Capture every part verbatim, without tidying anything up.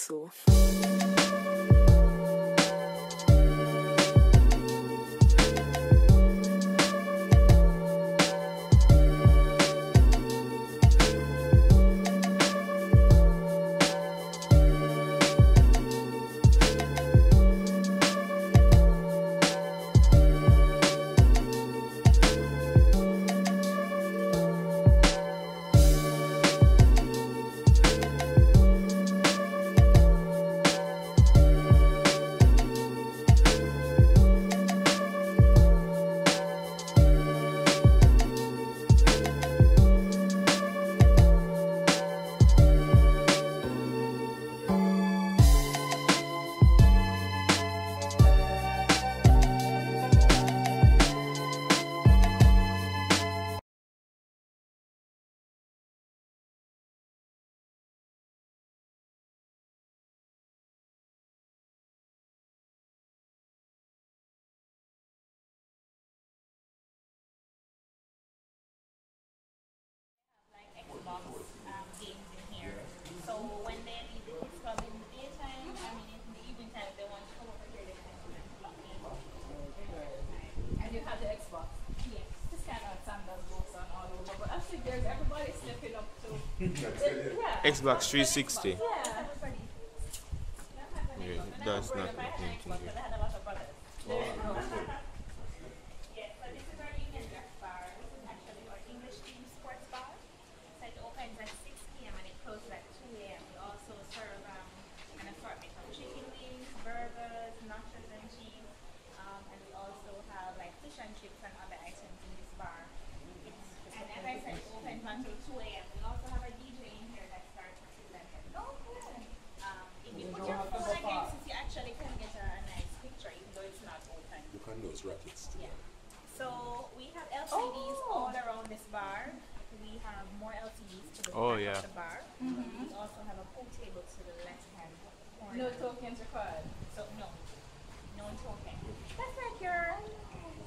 so. Xbox three sixty. Yeah, yeah, that's not anything. Oh yeah. At the bar. Mm-hmm. We also have a pool table to the left-hand corner. No tokens required. So no, no token. That's like your,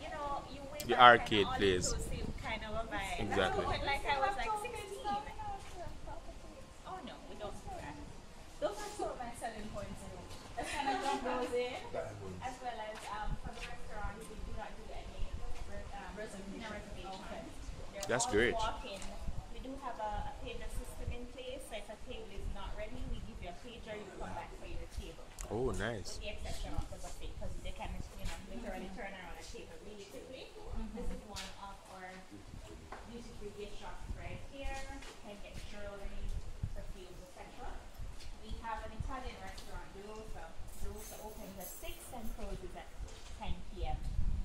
you know, you went the arcade place. Kind of a vibe. Exactly. That's like I was like sixteen. Oh no, we don't do that. Those are sort of my selling points. That's kind of what goes in. As well as um, for the restaurant, we do not do any um, reservation. Reservations. That's great. Oh, nice. The exception of the buffet, because they can, you know, literally turn around a table really quickly. Mm-hmm. This is one of our beautiful gift shops right here. You can get jewelry, perfumes, et cetera. We have an Italian restaurant, Rosa. Rosa opens at six and closes at ten P M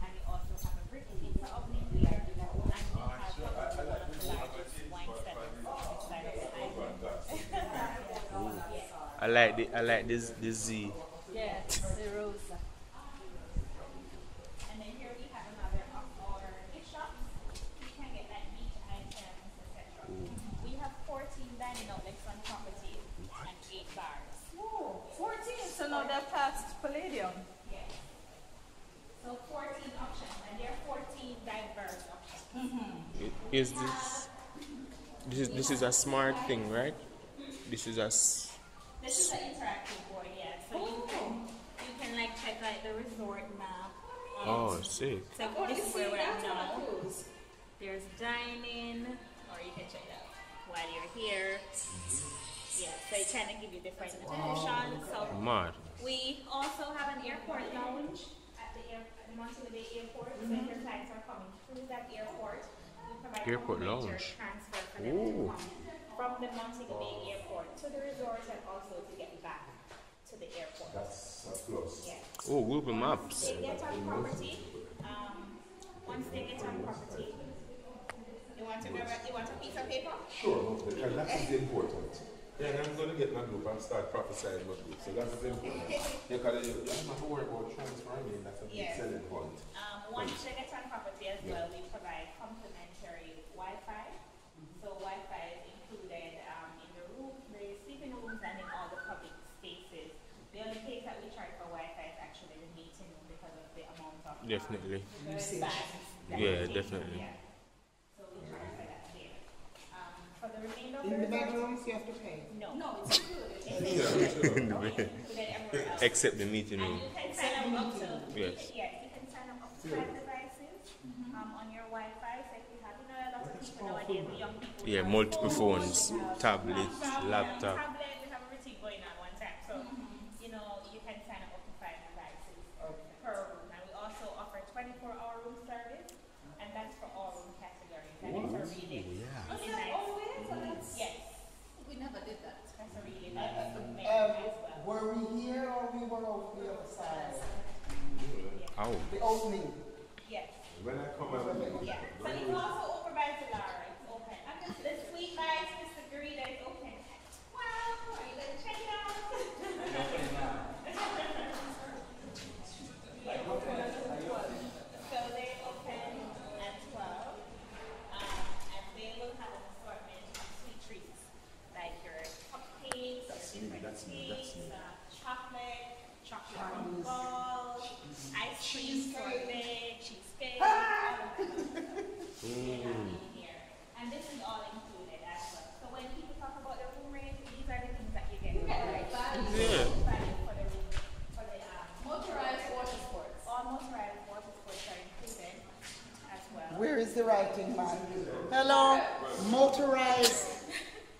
And we also have a brick pizza oven here. And we have one of the largest wine sellers inside of the island. I like the I like this this Z. Yeah, the Rosa. And then here we have another of our gift shops. You can get like meat items, et cetera. We have fourteen dining outlets on property and eight bars. Whoa, fourteen! So now they're past Palladium. Yeah. So fourteen options, and there are fourteen diverse options. Mm-hmm. Is this this is this is a smart thing, right? This is a This is an interactive board, yeah. So you can, you can like check like the resort map. Oh, sick. So oh, this is where we're at now. There's dining, or you can check that while you're here. Yeah, so it kind of give you different options. So we also have an airport lounge at the, air, at the Montego Bay airport. Mm-hmm. So if your clients are coming through that airport, we provide airport lounge transfer for them to come from the Montego Bay airport to the resort and also to get back to the airport. That's, that's close. Yeah. Oh, Google Maps. Once they get on property, um, once they get on property, you want to grab a, you want a piece of paper? Sure, and that is important. Yeah, and I'm going to get my group and start prophesying my group, so that's important. Yeah, because you don't have to worry about transferring in, that's a big selling point. Um, once they get on property as well, we provide complimentary Wi-Fi. So Wi-Fi is included um, in the room, the sleeping rooms, and in all the public spaces. The only place that we charge for Wi-Fi is actually the meeting room because of the amount of um, definitely. Yeah, definitely. Yeah. So we charge for that there. Um, for the remainder of the in the bedrooms, you have to pay. No, no, it's included. in the bed. Except the meeting room. Except the meeting room. Yes. Yes, you can sign up to five devices um, on your Wi-Fi. So if you have, you know, a lot of people nowadays, the young people. Yeah, multiple phones, tablets, laptop. Tablet, we have everything going on one time. So, you know, you can sign up to five devices per room. And we also offer twenty-four hour room service, and that's for all room categories. And it's a really nice. Yes. We never did that. That's a really nice. Were we here or we were over the other side? Oh. The opening. Yes. When I come out. Yeah. But it's also over by Zalara. It's open. I'm just the sweet vibes, Mister Garita is open. Wow. Are you gonna check it out? So they open at twelve, um, and they will have an assortment of sweet treats, like your cupcakes, your different cakes, uh, chocolate, chocolate ball, ice cream sorbet, cheesecake, all of that. And this is all included as well. So when people talk about their room range, these are the things that you get. You get like value for the room, for the um, motorized water sports. All motorized water sports are included as well. Where is the writing, man? Hello, motorized.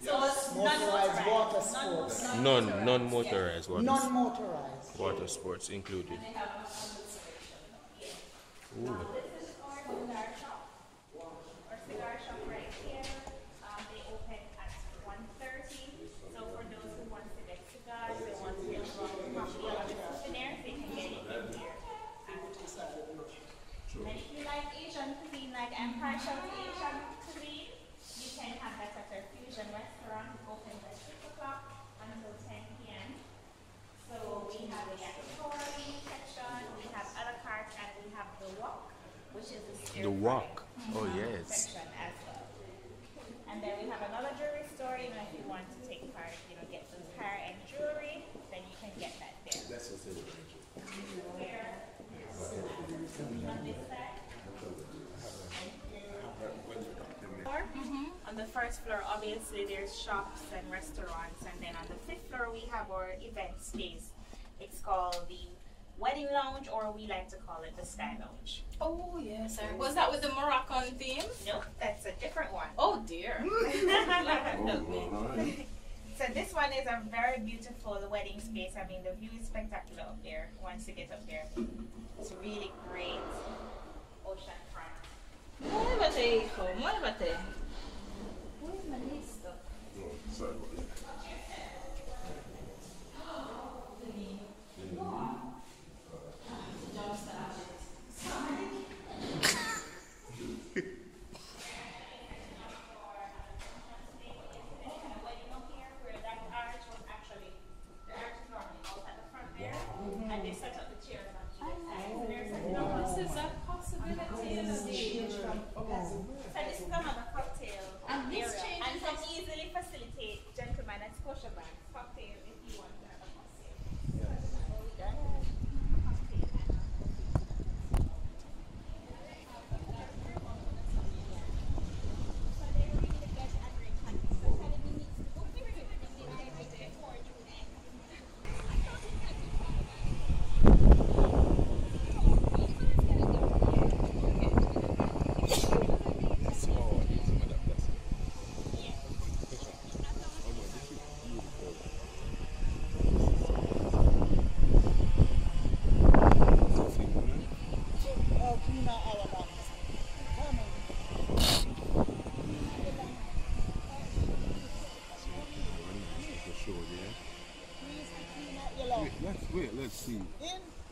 So motorized water sports. Non non motorized water. Non motorized water sports included. Ooh. This is our cigar shop. Our cigar shop right here. Um, they open at one thirty. So for those who want to get cigars, they want to get coffee or souvenirs, they can get it in here. And if you like Asian cuisine, like I'm partial to Asian cuisine, you can have that at our fusion restaurant. It opens at six o'clock until ten p m So we have the yakitori section, we have a la carte, and we have the wok, which is the stir-fry. The wok, mm-hmm. Oh yes. Section as well. And then we have another jewelry store. You know, if you want to take part, you know, get some hair and jewelry, then you can get that there. That's what's in it. Where? On this side. Mm-hmm. On the first floor, obviously, there's shops and restaurants, and then on the fifth floor, we have our event space. It's called the Wedding Lounge, or we like to call it the Sky Lounge. Oh, yes. Sir. Was that with the Moroccan theme? No, that's a different one. Oh, dear. So this one is a very beautiful wedding space. I mean, the view is spectacular up there once you get up there. It's really great ocean front. Muévete, hijo, muévete. Where's my listo? No, sorry. Let's wait, let's see. In